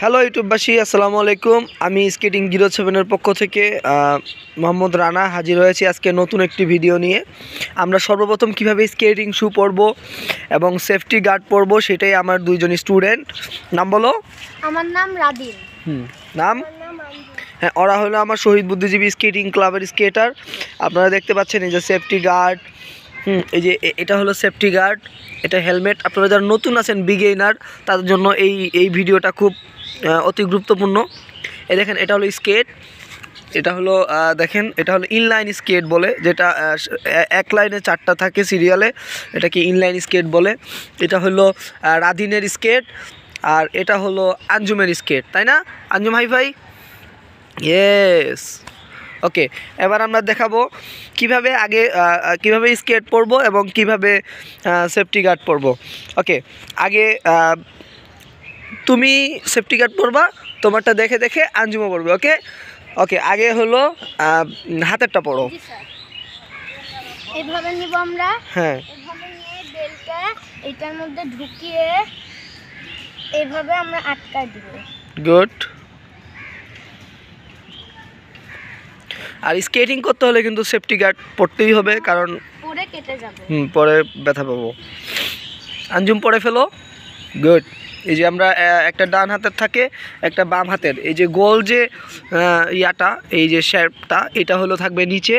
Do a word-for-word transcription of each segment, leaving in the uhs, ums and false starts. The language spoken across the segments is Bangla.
हेलो यूट्यूबबासी अस्सलामु आलैकुम आमी स्केटिंग जीरो सेवेनर पक्ष थेके मोहम्मद राना हाजिर होयेछि आज के नतून एकटी भिडियो निये। आमरा सर्वप्रथम किभाबे स्केटिंग शू पड़बो एबं सेफ्टी गार्ड पड़बो सेटाई आमार दुइजन स्टूडेंट नाम बोलो। आमार नाम रादिन। हुम नाम হ্যাঁ ওরা হলো আমার শহীদ বুদ্ধিজীবী স্কেটিং ক্লাবের স্কেটার। আপনারা দেখতে পাচ্ছেন এই যে সেফটি গার্ড, হুম এই যে এটা হলো সেফটি গার্ড, এটা হেলমেট। আপনারা যারা নতুন আছেন বিগিনার তাদের জন্য এই এই ভিডিওটা খুব অতি গুরুত্বপূর্ণ। এই দেখেন এটা হলো স্কেট, এটা হলো দেখেন এটা হলো ইনলাইন স্কেট বলে, যেটা এক লাইনে চারটা থাকে সিরিয়ালে, এটাকে ইনলাইন স্কেট বলে। এটা হলো রাদিনের স্কেট আর এটা হলো আঞ্জুমের স্কেট, তাই না আঞ্জুম হাই ভাই? Yes okay. এবার আমরা দেখাবো কিভাবে আগে কিভাবে স্কেট পরবো এবং কিভাবে সেফটি গার্ড পরবো। ওকে আগে তুমি সেফটি গার্ড পরবা, তোমারটা দেখে দেখে আঞ্জুমা পরবে। ওকে ওকে আগে হলো হাতেরটা পরো, এইভাবে নিব আমরা। হ্যাঁ এইভাবে নিয়ে বেলটা এটার মধ্যে ঢুকিয়ে এইভাবে আমরা আটকা দিব। গুড। আর স্কেটিং করতে হলে কিন্তু সেফটি গার্ড পরতেই হবে, কারণ পরে কেটে যাবে, হুম পরে ব্যথা পাবো। আঞ্জুম পরে ফেলো। গুড। এই যে আমরা একটা ডান হাতের থাকে একটা বাম হাতের, এই যে গোল যে ইয়াটা এই যে শেপটা এটা হলো থাকবে নিচে,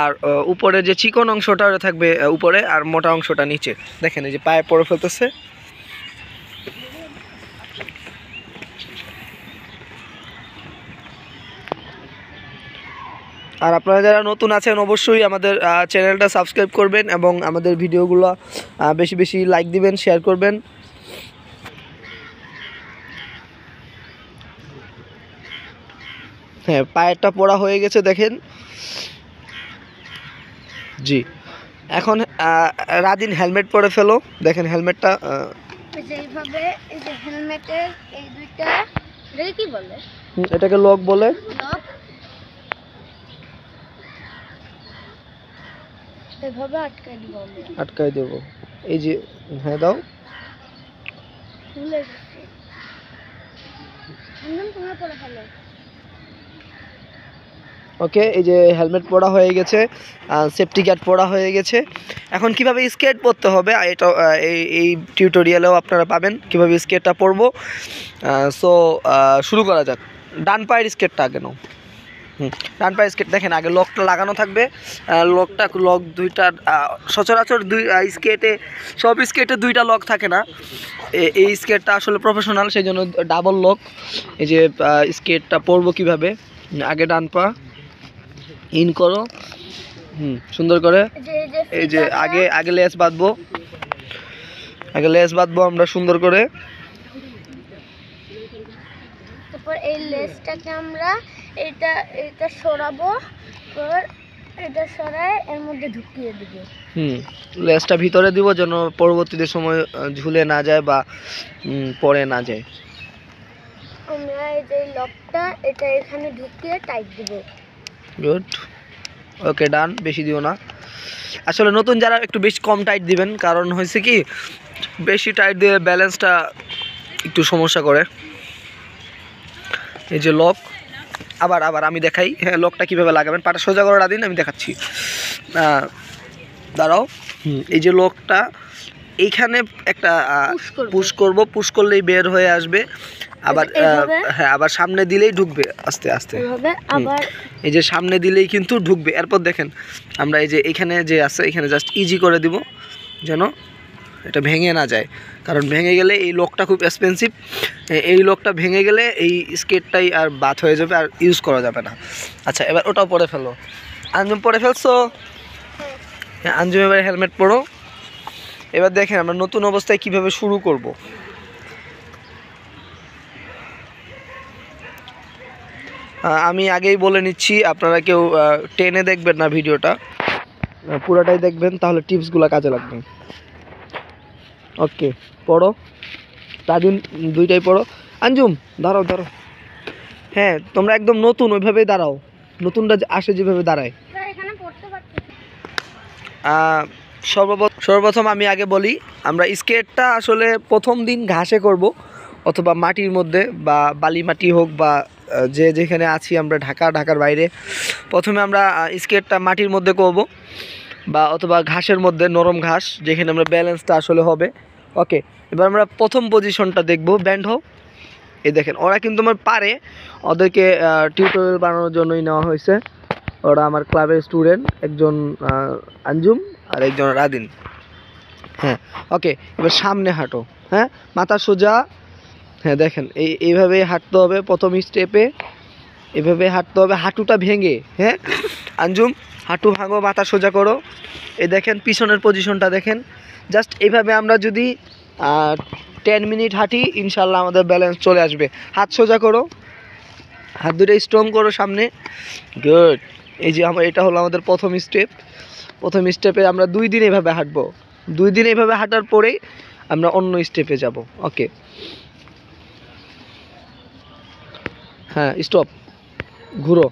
আর উপরে যে চিকন অংশটা ওটা থাকবে উপরে আর মোটা অংশটা নিচে। দেখেন এই যে পায়ে পরে ফেলতেছে। আর আপনারা যারা নতুন আছেন অবশ্যই আমাদের চ্যানেলটা সাবস্ক্রাইব করবেন এবং আমাদের ভিডিওগুলো বেশি বেশি লাইক দিবেন, শেয়ার করবেন। হ্যাঁ পায়েরটা পড়া হয়ে গেছে দেখেন। জি এখন রাদিন হেলমেট পরে ফেলো। দেখেন হেলমেটটা এইভাবে, এই যে হেলমেটের এই দুইটা এটাকে কি বলে? এটাকে লক বলে। এভাবে আটকাই দিব আমরা, আটকাই দেব এই যে। হ্যাঁ দাও খুলে গেছে একদম পুরো পড়া হলো। ওকে এই যে হেলমেট পরা হয়ে গেছে, সেফটি গার্ড পরা হয়ে গেছে। এখন কিভাবে স্কেট পরতে হবে এটা এই এই টিউটোরিয়ালেও আপনারা পাবেন কিভাবে স্কেটটা পরবো। সো শুরু করা যাক। ডান পায়ের স্কেটটা কেন ডান পায়ের স্কেট দেখেন আগে লকটা লাগানো থাকবে। লকটা লক দুইটা সচরাচর দুই স্কেটে সব স্কেটে দুইটা লক থাকে না, এই স্কেটটা আসলে প্রফেশনাল সেই জন্য ডাবল লক। এই যে স্কেটটা পরবো কিভাবে, আগে ডান পা ইন করো, হুম সুন্দর করে। এই যে আগে আগে লেস বাঁধবো, আগে লেস বাঁধবো আমরা সুন্দর করে, তারপর এই লেসটাকে আমরা এটা এটা সরাবো, পর এটা সরায় এর মধ্যে ঢুকিয়ে দিব। হুম লেসটা ভিতরে দিব যেন পরবর্তীতে সময় ঝুলে না যায় বা পড়ে না যায়। আমরা এই যে লকটা এটা এখানে ঢুকিয়ে টাইট দিব। গুড। Okay done. বেশি দিও না, আসলে নতুন যারা একটু বেশি কম টাইট দিবেন, কারণ হয়েছে কি বেশি টাইট দিয়ে ব্যালেন্সটা একটু সমস্যা করে। এই যে লক আবার আবার আমি দেখাই। হ্যাঁ লকটা কীভাবে লাগাবেন, পাটা সোজা করে রাদিন আমি দেখাচ্ছি, দাঁড়াও। হুম এই যে লকটা এইখানে একটা পুশ করব, পুশ করলেই বের হয়ে আসবে আবার। হ্যাঁ আবার সামনে দিলেই ঢুকবে আস্তে আস্তে, এই যে সামনে দিলেই কিন্তু ঢুকবে। এরপর দেখেন আমরা এই যে এখানে যে আছে এখানে জাস্ট ইজি করে দিব যেন এটা ভেঙে না যায়, কারণ ভেঙে গেলে এই লকটা খুব এক্সপেন্সিভ। এই লকটা ভেঙে গেলে এই স্কেটটাই আর বাদ হয়ে যাবে আর ইউজ করা যাবে না। আচ্ছা এবার ওটাও পরে ফেলো। আঞ্জুম পরে ফেলছো। হ্যাঁ আঞ্জুম এবার হেলমেট পরো। এবার দেখেন আমরা নতুন অবস্থায় কিভাবে শুরু করব। আমি আগেই বলে নিচ্ছি আপনারা কেউ টেনে দেখবেন না, ভিডিওটা পুরোটাই দেখবেন, তাহলে টিপসগুলো কাজে লাগবে। ওকে পড়ো রাদিন দুইটাই পড়ো। আঞ্জুম দাঁড়াও দাঁড়াও। হ্যাঁ তোমরা একদম নতুন ওইভাবেই দাঁড়াও, নতুনটা আসে যেভাবে দাঁড়ায়। সর্বপ্রথম আমি আগে বলি আমরা স্কেটটা আসলে প্রথম দিন ঘাসে করব, अथवा माटिर मध्य बाली माटी होक बा जे जेखाने आछि आमरा ढाका ढाकार बाइरे प्रथमे आमरा स्केटटा माटिर मध्य करब बा अथवा घासेर मध्य नरम घास जेखाने आमरा बैलेंसटा आसले होबे। ओके एबार आमरा प्रथम पजिशनटा देखब बैंड हो। ये देखें ओरा किन्तु आमार पारे ओदेरके टिउटोरियल बानानोर जोन्नोई नेওয়া হয়েছে। ओरा आमार क्लाबेर स्टूडेंट एकजन अंजुम और एकजन रादिन। हाँ ओके एबार सामने हाँटो। हाँ माथा सोजा। हाँ देखें एइभाबे हाँटते होबे प्रथम स्टेपे एइभाबे हाँटते होबे हाँटुटा भेंगे। हाँ अंजुम हाँटू भांगो माथा सोजा करो। ये देखें पिछनेर पजिशनटा देखें जस्ट एइभाबे आमरा जोदि टेन मिनट हाँटी इनशाल्लाह आमादेर बैलेंस चले आसबे। हाथ सोजा करो हाथ दुटो स्ट्रंग करो सामने गुड। एई जे आमार एटा हलो आमादेर प्रथम स्टेप। प्रथम स्टेपे आमरा दुई दिन एइभाबे हाँटबो। दुई दिन एइभाबे हाँटार परेई आमरा अन्य स्टेपे जाबो। ओके हाँ स्टप घुरो।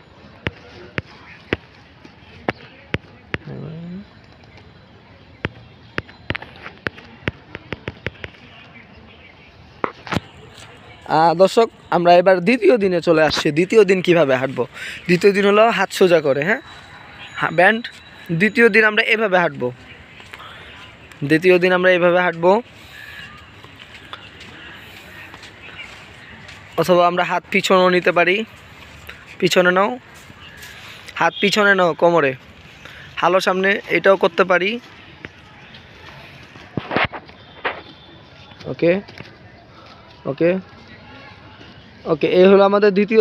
दर्शक आमरा एबार द्वितीय दिने चले आसछि। द्वितीय दिन किभाबे हाँटबो द्वितीय दिन हलो हाथ सोजा करे। हाँ बैंड द्वितीय दिन आमरा एइभाबे हाँटबो। द्वितीय दिन आमरा एइभाबे हाँटबो अथवा आमरा हाथ पिछनेও নিতে পারি। পিছনে নাও হাত পিছনে নাও কোমরে হালো সামনে এটাও করতে পারি। ওকে ওকে ओके ये हलो आमादेर द्वितीय।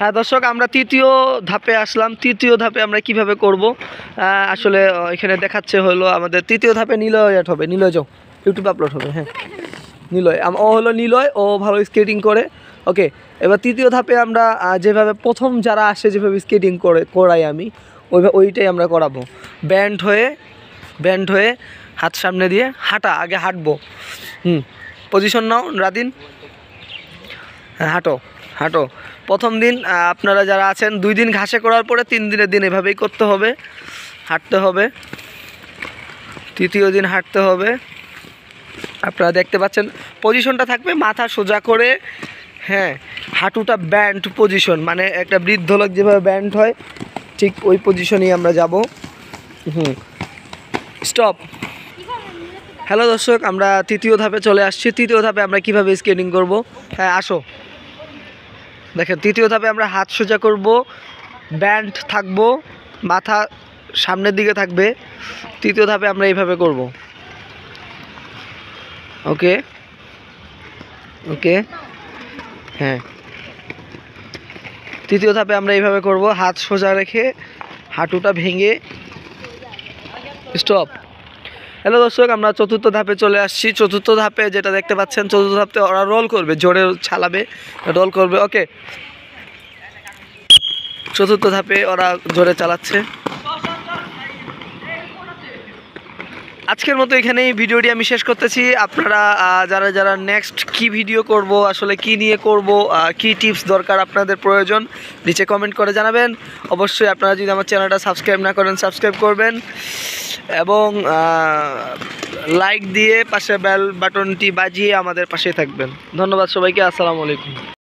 हाँ दर्शक आमरा तृतीय धापे आसलाम। तृतीय धापे आमरा किभाबे करब आसले एखाने देखाच्छे हलो आमादेर तृतीय धापे निलय आट होबे। निलय जाओ यूट्यूब आपलोड होबे। हाँ निलय ओ हलो निलय ओ भालो स्केटिंग करे। ओके एबार तृतीय धापे आमरा जेभाबे प्रथम जारा आसे जेभाबे स्केटिंग करे कराई आमि ओइटाई आमरा कराबो। बैंड हये बैंड हये हाथ सामने दिये हाँटा आगे हाँटबो। हम्म पजिशन नाओ रादिन। हाँ हाँटो हाँटो प्रथम दिन आपनारा जारा आछेन दुई दिन घासे करार परे तीन दिनेर दिन एइभाबेई करते होबे हाँटते होबे। तृतीय दिन हाँटते होबे आपनारा देखते पाच्छेन पजिशनटा थाकबे माथा सोजा करे। हाँ हाँटुटा बैंड पजिशन माने एकटा बृद्धलोक जेभाबे बैंड हय ठीक ओई पजिशनेई आमरा जाबो। हम्म स्टप। हेलो दर्शक आमरा तृतीय धापे चले आसछि। तृतीय धापे आमरा किभाबे स्केटिंग करब। हाँ आसो देखें तृतीय धापे आमरा हाथ सोजा करब बैंड थाकबो माथा सामने दिके थाकबे। तृतीय धापे आमरा एइभाबे करब। ओके ओके हाँ तृतीय धापे आमरा एइभाबे करब हाथ सोजा रेखे हाँटुटा भेंगे स्टप। हेलो दर्शक आमरा चतुर्थ धापे चले आसछि। चतुर्थ धापे जेटा देखते पाच्छेन चतुर्थ धापे ओरा रोल करबे जोरे छालाबे रोल करबे। ओके चतुर्थ धापे ओरा जोरे चालाচ্ছে। আজকের মতো এখানেই ভিডিওটি আমি শেষ করতেছি। আপনারা যারা যারা নেক্সট কি ভিডিও করব আসলে কি নিয়ে করব কি টিপস দরকার আপনাদের প্রয়োজন নিচে কমেন্ট করে জানাবেন। অবশ্যই আপনারা যদি আমার চ্যানেলটা সাবস্ক্রাইব না করেন সাবস্ক্রাইব করবেন এবং লাইক দিয়ে পাশে বেল বাটনটি বাজিয়ে আমাদের পাশে থাকবেন। ধন্যবাদ সবাইকে। আসসালামু আলাইকুম।